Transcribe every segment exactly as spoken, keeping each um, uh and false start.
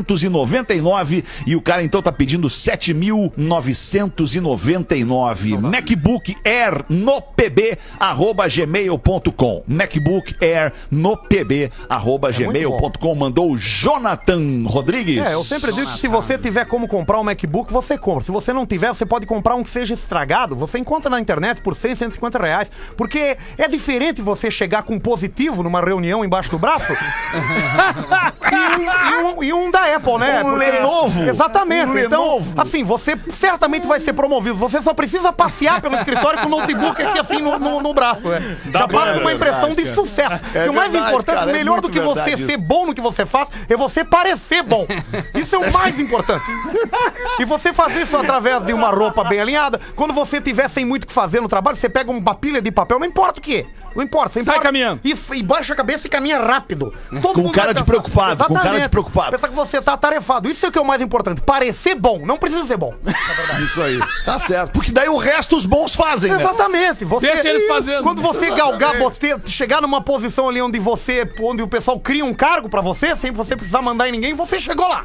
novecentos e noventa e nove e o cara então tá pedindo sete mil novecentos e noventa e nove. MacBook Air no pb arroba gmail ponto com. MacBook Air no pb arroba gmail ponto com. Mandou o Jonathan Rodrigues. É, eu sempre digo que se você tiver como comprar um MacBook, você compra. Se você não tiver, você pode comprar um que seja estragado. Você encontra na internet por cem, cento e cinquenta reais. Porque é diferente você chegar com positivo numa reunião embaixo do braço e, um, e, um, e um da Apple. Apple, né? Um Lenovo. Exatamente. Um então, Lenovo. Assim, você certamente vai ser promovido. Você só precisa passear pelo escritório com o notebook aqui assim no, no, no braço. Né? Já passa uma impressão verdade, de sucesso. É e o mais verdade, importante, cara, melhor é do que você isso. ser bom no que você faz, é você parecer bom. Isso é o mais importante. E você fazer isso através de uma roupa bem alinhada. Quando você tiver sem muito o que fazer no trabalho, você pega uma pilha de papel, não importa o que. Não importa, você sai caminhando. E, e baixa a cabeça e caminha rápido. Todo com mundo cara de preocupado, exatamente. Com cara de preocupado. Pensa que você tá atarefado. Isso é o que é o mais importante. Parecer bom, não precisa ser bom. É isso aí. Tá certo. Porque daí o resto os bons fazem, exatamente. Né? Você, deixa eles fazendo. Quando você exatamente. galgar, boter, chegar numa posição ali onde você, onde o pessoal cria um cargo pra você, sem você precisar mandar em ninguém, você chegou lá.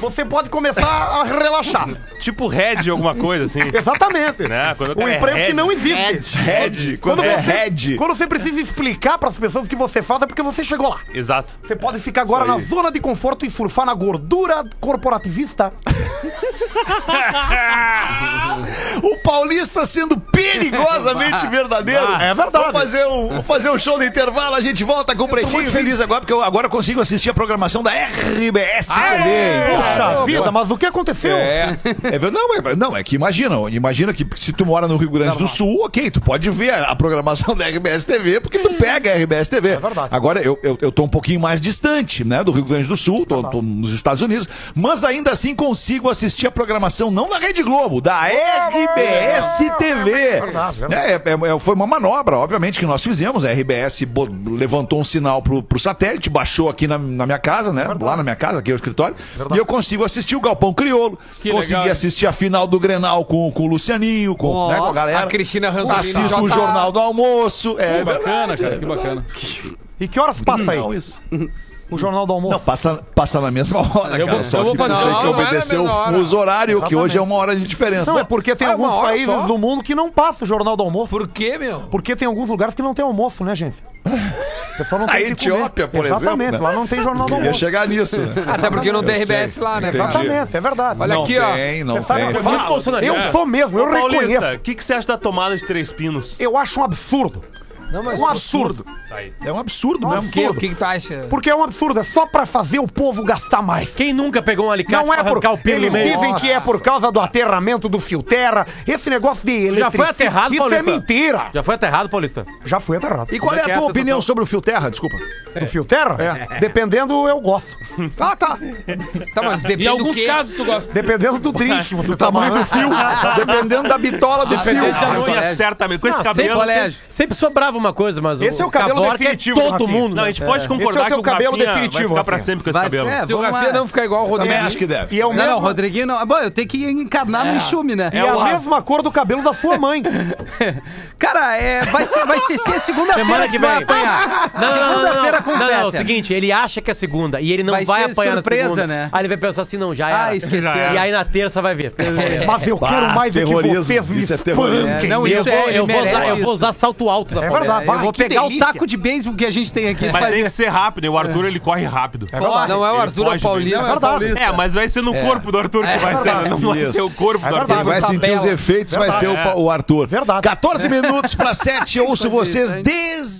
Você pode começar a relaxar. Tipo head, alguma coisa assim. Exatamente. Né? Quando um emprego é que não existe. Head. Quando, quando é você, head. Quando você precisa explicar para as pessoas o que você faz, é porque você chegou lá. Exato. Você pode ficar agora na zona de conforto e surfar na gordura corporativista. O paulista sendo perigosamente verdadeiro. Ah, é verdade. Vou fazer, um, vou fazer um show de intervalo, a gente volta com o Pretinho. Tô muito feliz agora, porque eu agora consigo assistir a programação da R B S T V. Puxa vida, mas o que aconteceu? É, é, não, é, não, é que imagina, imagina que se tu mora no Rio Grande do Sul, ok, tu pode ver a programação da R B S T V, porque tu pega a R B S T V. É verdade. Agora, eu, eu, eu tô um pouquinho mais distante, né, do Rio Grande do Sul, tô, tô nos Estados Unidos, mas ainda assim consigo assistir a programação, não da Rede Globo, da R B S T V. É verdade, é verdade. É, é, foi uma manobra, obviamente, que nós fizemos. A R B S levantou um sinal pro, pro satélite, baixou aqui na, na minha casa, né, verdade. Lá na minha casa, aqui é o escritório. Verdade. E eu consigo assistir o Galpão Crioulo, que consegui legal, assistir a final do Grenal com, com o Lucianinho, com, oh, né, com a galera. A Cristina Ranzolini. Assisto tá... o Jornal do Almoço. É, que bacana, é, cara, é, que bacana. E que horas passa aí? Não, isso. O Jornal do Almoço. Não, passa, passa na mesma hora, eu cara. Vou, só eu que vou fazer não, que obedecer o fuso horário, exatamente, que hoje é uma hora de diferença. Não, é porque tem ah, alguns países só? do mundo que não passa o Jornal do Almoço. Por quê, meu? Porque tem alguns lugares que não tem almoço, né, gente? O pessoal não tem. A Etiópia, por exemplo. Exatamente, lá não tem Jornal do Almoço. Eu ia chegar nisso. Até porque não tem R B S lá, né? Exatamente, é verdade. Olha aqui, ó. Não tem, eu sou mesmo, eu reconheço. O que você acha da tomada de três pinos? Eu acho um absurdo. Não, mas um absurdo. absurdo. Tá aí. É um absurdo mesmo. Por que que tu acha? Porque é um absurdo, é só pra fazer o povo gastar mais. Quem nunca pegou um alicate não pra é por... arrancar o pelo Eles no meio? Dizem Nossa. que é por causa do aterramento do fio terra. Esse negócio de eletricidade. Já foi aterrado, Isso Paulista. é mentira. Já foi aterrado, Paulista? Já foi aterrado. E qual é, é a tua sensação? opinião sobre o fio terra? Desculpa. É. Do fio terra? É. Dependendo, eu gosto. Ah, tá. Tá, mas depende em alguns do casos tu gosta. Dependendo do drink, você tá tamanho do fio. Dependendo da bitola do fio. Certamente. Com esse cabelo, sempre sobrava uma coisa, mas esse o é o cabelo definitivo, é todo Rafinha. mundo. Não, a gente é. pode concordar esse é o que o cabelo definitivo vai ficar pra sempre com esse vai, cabelo. É, se o Rafinha não ficar igual o Rodriguinho, acho que deve. E eu não, mesmo... não, o Rodriguinho não. Bom, eu tenho que encarnar é. no enxume, né? É, é a mesma cor do cabelo da sua mãe. Cara, é, vai ser, vai ser, ser segunda-feira que vai apanhar. Segunda-feira com Não, não, seguinte, ele acha que é segunda e ele não vai, vai apanhar surpresa, na segunda. Né? Aí ele vai pensar assim, não, já era. Ah, esqueceu. E aí na terça vai ver. Mas eu quero mais ver que vocês me espanquem. Não, isso é, eu vou usar salto alto da porta. É, eu vou pegar delícia. o taco de beisebol que a gente tem aqui. Mas tem que ser rápido, o Arthur é. ele corre rápido. É verdade. Não é o Arthur, é o Paulista. É, Paulista. é, mas vai ser no corpo é. do Arthur que é. vai ser. É. Não vai ser o corpo é. do Arthur. Ele vai sentir os efeitos, verdade. vai ser o, o Arthur. Verdade. quatorze minutos para sete, ouço vocês desde...